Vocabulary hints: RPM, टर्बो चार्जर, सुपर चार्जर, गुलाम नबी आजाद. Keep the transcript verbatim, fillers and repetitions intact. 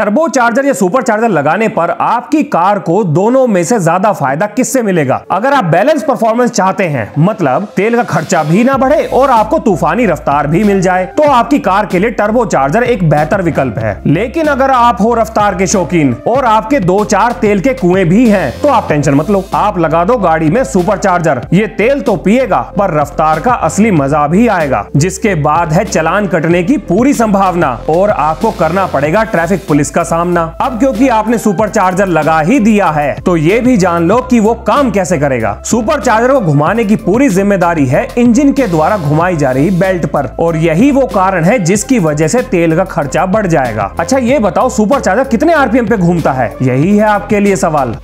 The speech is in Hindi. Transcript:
टर्बो चार्जर या सुपर चार्जर लगाने पर आपकी कार को दोनों में से ज्यादा फायदा किससे मिलेगा? अगर आप बैलेंस परफॉर्मेंस चाहते हैं, मतलब तेल का खर्चा भी ना बढ़े और आपको तूफानी रफ्तार भी मिल जाए, तो आपकी कार के लिए टर्बो चार्जर एक बेहतर विकल्प है। लेकिन अगर आप हो रफ्तार के शौकीन और आपके दो चार तेल के कुएं भी हैं, तो आप टेंशन मत लो, आप लगा दो गाड़ी में सुपर चार्जर। ये तेल तो पिएगा पर रफ्तार का असली मजा भी आएगा, जिसके बाद है चालान कटने की पूरी संभावना और आपको करना पड़ेगा ट्रैफिक पुलिस का सामना। अब क्योंकि आपने सुपर चार्जर लगा ही दिया है, तो ये भी जान लो कि वो काम कैसे करेगा। सुपर चार्जर को घुमाने की पूरी जिम्मेदारी है इंजन के द्वारा घुमाई जा रही बेल्ट पर, और यही वो कारण है जिसकी वजह से तेल का खर्चा बढ़ जाएगा। अच्छा ये बताओ, सुपर चार्जर कितने आरपीएम पे घूमता है? यही है आपके लिए सवाल।